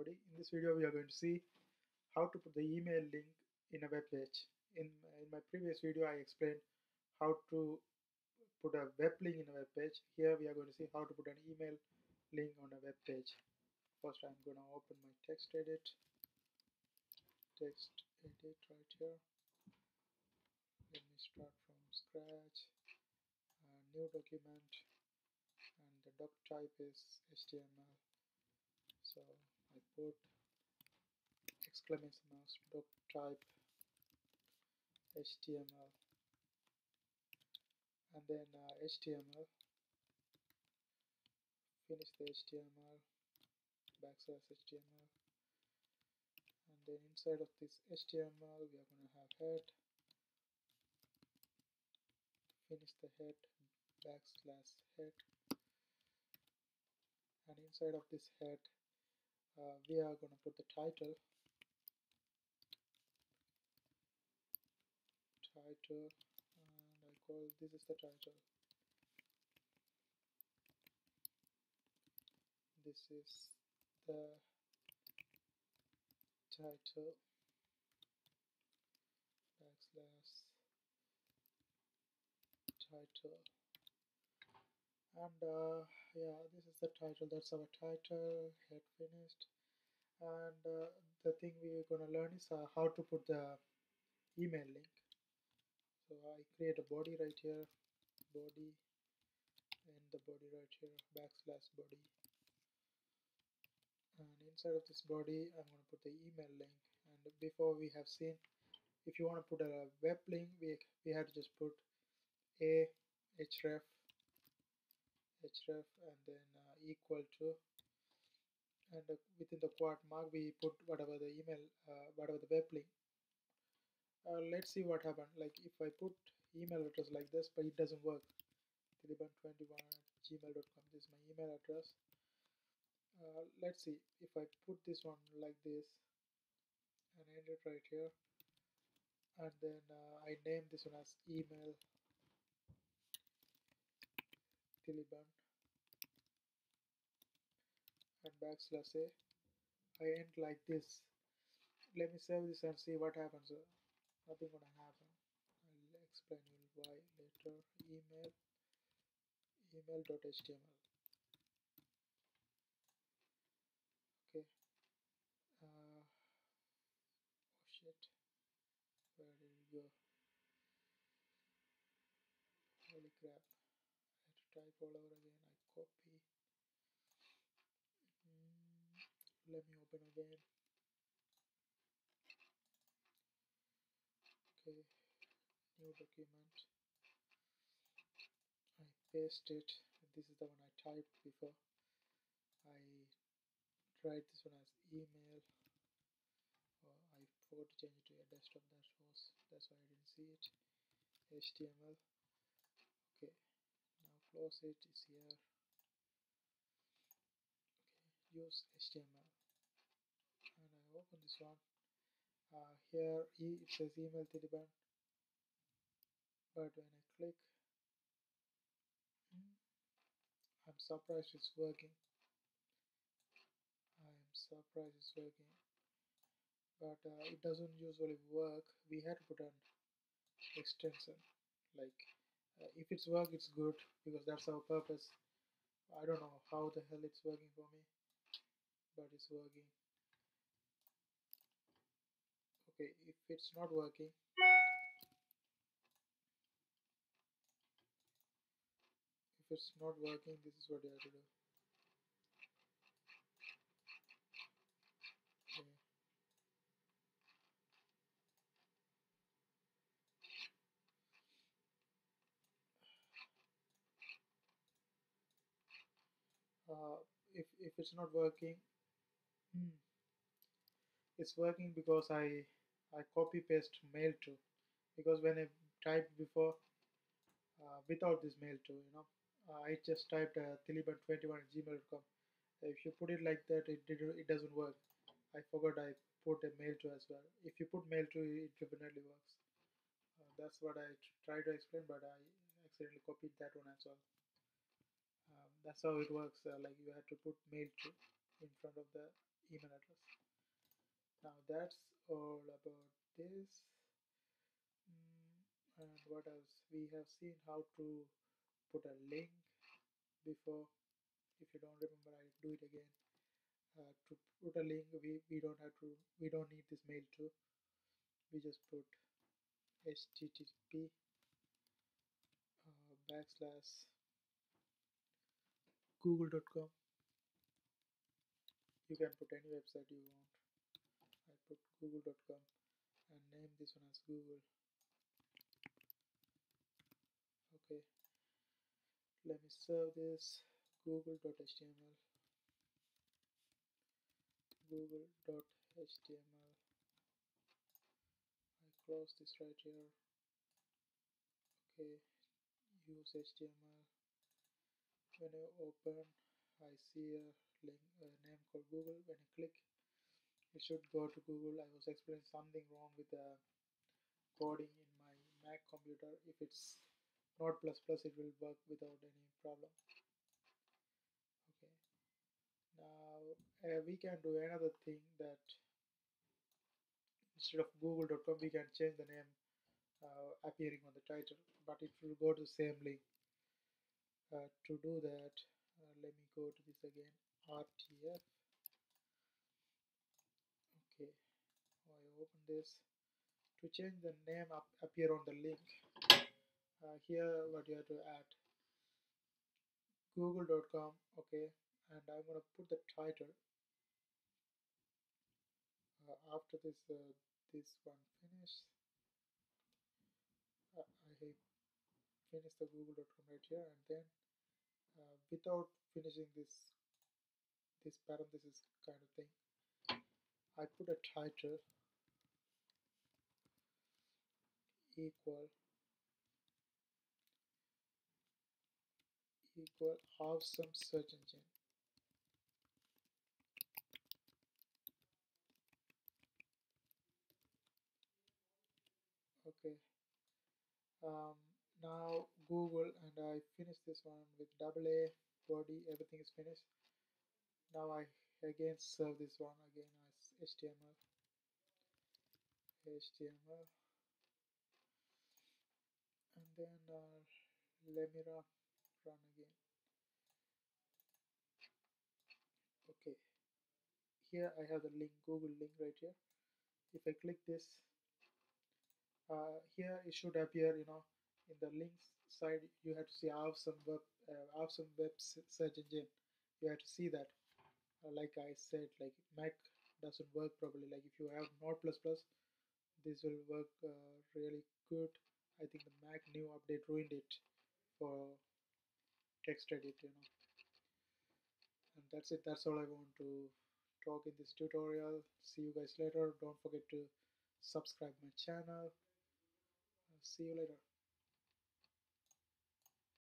everybody. In this video we are going to see how to put the email link in a web page. In my previous video I explained how to put a web link in a web page. Here we are going to see how to put an email link on a web page. First I'm going to open my text edit right here. Let me start from scratch. New document, and the doc type is HTML. So I put exclamation marks doc type HTML, and then HTML, finish the HTML, backslash HTML, and then inside of this HTML we are going to have head, finish the head, backslash head, and inside of this head we are going to put the title, and I call this is the title, this is the title, backslash title, and yeah, this is the title. That's our title, head finished, and the thing we are going to learn is how to put the email link. So I create a body right here, body, and the body right here, backslash body, and inside of this body I'm going to put the email link. And before we have seen, if you want to put a web link, we had to just put a href and then equal to, and within the quote mark we put whatever the email whatever the web link. Let's see what happened. Like if I put email address like this, but it doesn't work. 3ban21@gmail.com, this is my email address. Let's see if I put this one like this and end it right here, and then I name this one as email Tiliban and backslash a. I end like this. Let me save this and see what happens. Nothing gonna happen. I'll explain you why later. Email.html. Okay. Oh shit. Where did it go? Holy crap. Type all over again. I copy. Let me open again. Okay, new document. I paste it. This is the one I typed before. I tried this one as email. I forgot to change it to a desktop. That's why I didn't see it. HTML. Okay. Close it, is here. Okay, use HTML, and I open this one. Here it says email Tiliban, but when I click, I'm surprised it's working. But it doesn't usually work. We had to put an extension like. If it's work, it's good, because that's our purpose. I don't know how the hell it's working for me, but it's working. Okay, if it's not working, this is what you have to do. If it's not working, it's working because I copy paste mail to, because when I typed before without this mail to, you know, I just typed tiliban21@gmail.com. If you put it like that, it doesn't work. I forgot I put a mail to as well. If you put mail to, it definitely works. That's what I try to explain, but I accidentally copied that one as well. That's how it works. Like you have to put mail to. in front of the email address. Now that's all about this. And what else? We have seen how to put a link before. If you don't remember, I'll do it again. To put a link, we don't need this mail too. We just put http / google.com. You can put any website you want. I put google.com and name this one as Google. Okay, let me serve this google.html. google.html. I close this right here. Okay, use HTML. When I open, I see a link, a name called Google. When I click, it should go to Google. I was explaining something wrong with the coding in my Mac computer. If it's not ++, it will work without any problem. Okay. Now we can do another thing, that instead of google.com, we can change the name appearing on the title, but it will go to the same link. To do that, let me go to this again, RTF. Okay, I open this. To change the name appear on the link, here what you have to add, google.com. okay, and I'm going to put the title after this this one finish. I finish the google.com right here, and then without finishing this parenthesis kind of thing, I put a title equal awesome search engine. Okay, now Google, and I finish this one with AA body. Everything is finished. Now I again serve this one again as HTML, and then let me run again. Okay, here I have the link, Google link right here. If I click this, here it should appear, you know, in the links side you have to see awesome web search engine. You have to see that, like I said, like Mac doesn't work properly. Like if you have Node++, this will work really good. I think the Mac new update ruined it for text edit, you know. And that's it. That's all I want to talk in this tutorial. See you guys later. Don't forget to subscribe my channel. See you later.